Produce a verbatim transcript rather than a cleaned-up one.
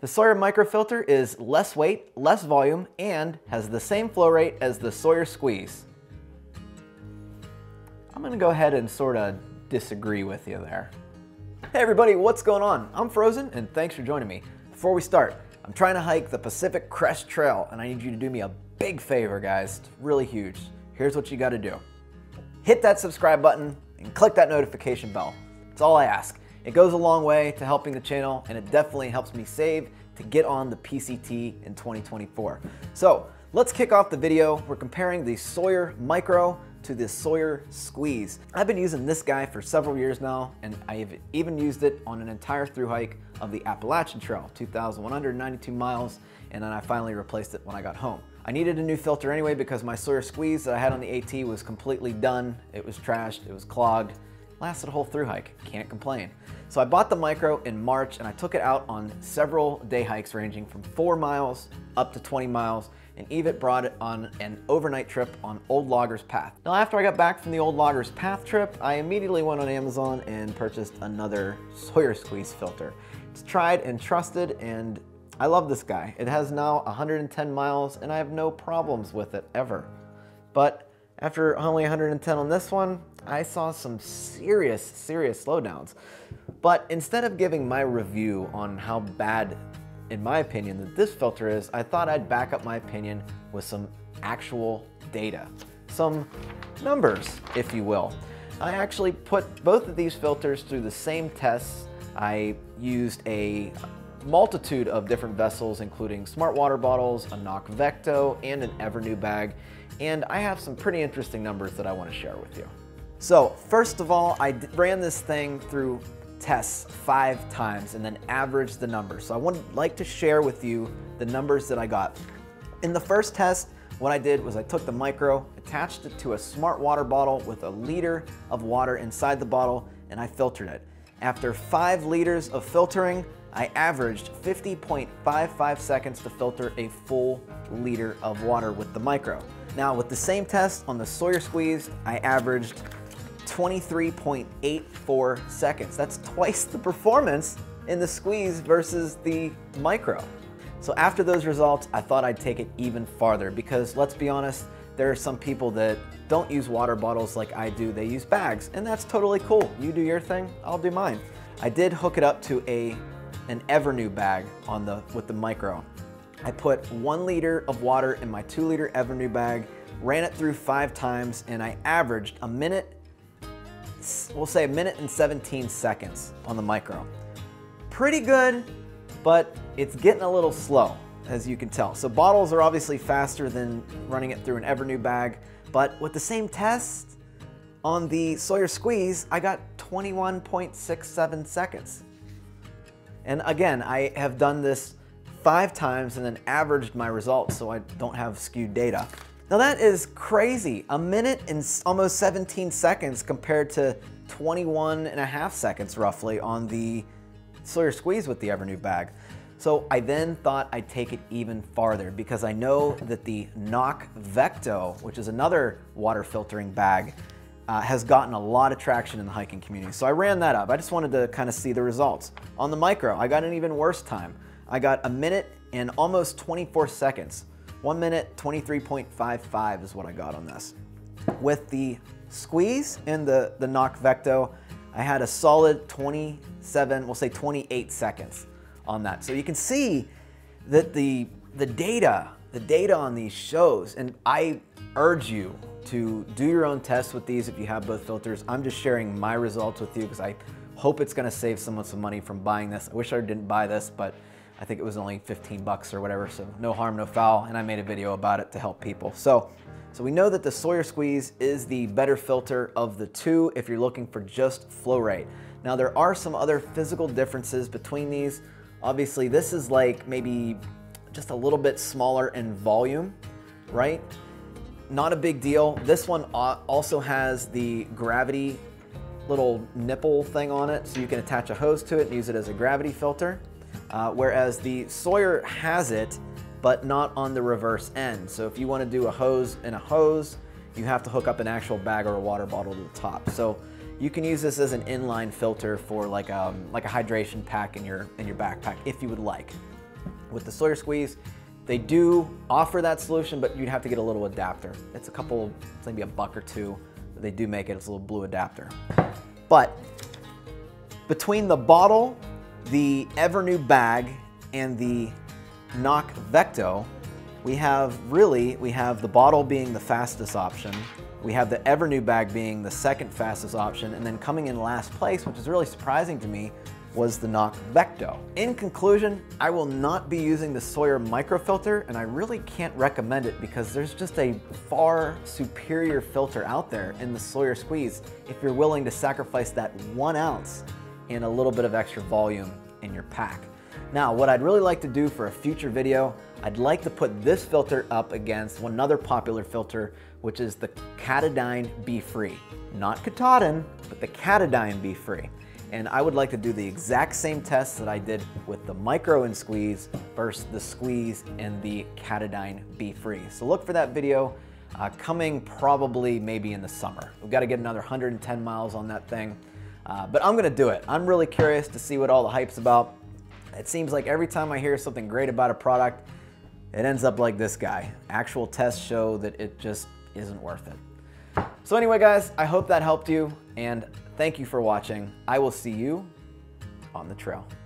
The Sawyer Microfilter is less weight, less volume, and has the same flow rate as the Sawyer Squeeze. I'm gonna go ahead and sort of disagree with you there. Hey everybody, what's going on? I'm Frozen and thanks for joining me. Before we start, I'm trying to hike the Pacific Crest Trail and I need you to do me a big favor, guys. It's really huge. Here's what you gotta do. Hit that subscribe button and click that notification bell. That's all I ask. It goes a long way to helping the channel and it definitely helps me save to get on the P C T in twenty twenty-four. So let's kick off the video. We're comparing the Sawyer Micro to the Sawyer Squeeze. I've been using this guy for several years now and I've even used it on an entire through hike of the Appalachian Trail, two thousand one hundred ninety-two miles, and then I finally replaced it when I got home. I needed a new filter anyway because my Sawyer Squeeze that I had on the AT was completely done. It was trashed, it was clogged. Lasted a whole through hike, can't complain. So I bought the Micro in March and I took it out on several day hikes ranging from four miles up to twenty miles, and even brought it on an overnight trip on Old Loggers Path. Now after I got back from the Old Loggers Path trip, I immediately went on Amazon and purchased another Sawyer Squeeze filter. It's tried and trusted and I love this guy. It has now one hundred ten miles and I have no problems with it ever. But after only one hundred ten on this one, I saw some serious, serious slowdowns. But instead of giving my review on how bad, in my opinion, that this filter is, I thought I'd back up my opinion with some actual data, some numbers, if you will. I actually put both of these filters through the same tests. I used a multitude of different vessels, including Smart Water bottles, a C N O C Vecto, and an Evernew bag. And I have some pretty interesting numbers that I want to share with you. So first of all, I ran this thing through tests five times and then averaged the numbers. So I would like to share with you the numbers that I got. In the first test, what I did was I took the Micro, attached it to a Smart Water bottle with a liter of water inside the bottle, and I filtered it. After five liters of filtering, I averaged fifty point five five seconds to filter a full liter of water with the Micro. Now with the same test on the Sawyer Squeeze, I averaged twenty-three point eight four seconds. That's twice the performance in the Squeeze versus the Micro. So after those results, I thought I'd take it even farther because let's be honest, there are some people that don't use water bottles like I do, they use bags, and that's totally cool. You do your thing, I'll do mine. I did hook it up to a an Evernew bag on the with the Micro. I put one liter of water in my two liter Evernew bag, ran it through five times, and I averaged a minute, we'll say a minute and seventeen seconds on the Micro. Pretty good, but it's getting a little slow, as you can tell. So bottles are obviously faster than running it through an Evernew bag, but with the same test on the Sawyer Squeeze, I got twenty-one point six seven seconds. And again, I have done this five times and then averaged my results so I don't have skewed data. Now that is crazy. A minute and almost seventeen seconds compared to twenty-one and a half seconds roughly on the Sawyer Squeeze with the Evernew bag. So I then thought I'd take it even farther because I know that the C N O C Vecto, which is another water filtering bag, Uh, has gotten a lot of traction in the hiking community. So I ran that up. I just wanted to kind of see the results. On the Micro, I got an even worse time. I got a minute and almost twenty-four seconds. One minute, twenty-three point five five is what I got on this. With the Squeeze and the, the C N O C Vecto, I had a solid twenty-seven, we'll say twenty-eight seconds on that. So you can see that the, the data, the data on these shows, and I urge you to do your own tests with these if you have both filters. I'm just sharing my results with you because I hope it's gonna save someone some money from buying this. I wish I didn't buy this, but I think it was only fifteen bucks or whatever, so no harm, no foul, and I made a video about it to help people. So, so we know that the Sawyer Squeeze is the better filter of the two if you're looking for just flow rate. Now there are some other physical differences between these. Obviously this is like maybe just a little bit smaller in volume, right? Not a big deal. This one also has the gravity little nipple thing on it, so you can attach a hose to it and use it as a gravity filter. Uh, whereas the Sawyer has it, but not on the reverse end. So if you want to do a hose and a hose, you have to hook up an actual bag or a water bottle to the top. So you can use this as an inline filter for like a, like a hydration pack in your, in your backpack if you would like. With the Sawyer Squeeze, they do offer that solution, but you'd have to get a little adapter. It's a couple, it's maybe a buck or two. They do make it, it's a little blue adapter. But between the bottle, the Evernew bag, and the C N O C Vecto, we have really, we have the bottle being the fastest option. We have the Evernew bag being the second fastest option, and then coming in last place, which is really surprising to me, was the C N O C Vecto. In conclusion, I will not be using the Sawyer Microfilter, and I really can't recommend it because there's just a far superior filter out there in the Sawyer Squeeze if you're willing to sacrifice that one ounce and a little bit of extra volume in your pack. Now, what I'd really like to do for a future video, I'd like to put this filter up against another popular filter, which is the Katadyn B-Free. Not Katadyn, but the Katadyn B-Free. And I would like to do the exact same tests that I did with the Micro and Squeeze versus the Squeeze and the Katadyn B-Free. So look for that video uh, coming probably maybe in the summer. We've got to get another one hundred ten miles on that thing, uh, but I'm gonna do it. I'm really curious to see what all the hype's about. It seems like every time I hear something great about a product, it ends up like this guy. Actual tests show that it just isn't worth it. So anyway, guys, I hope that helped you, and thank you for watching. I will see you on the trail.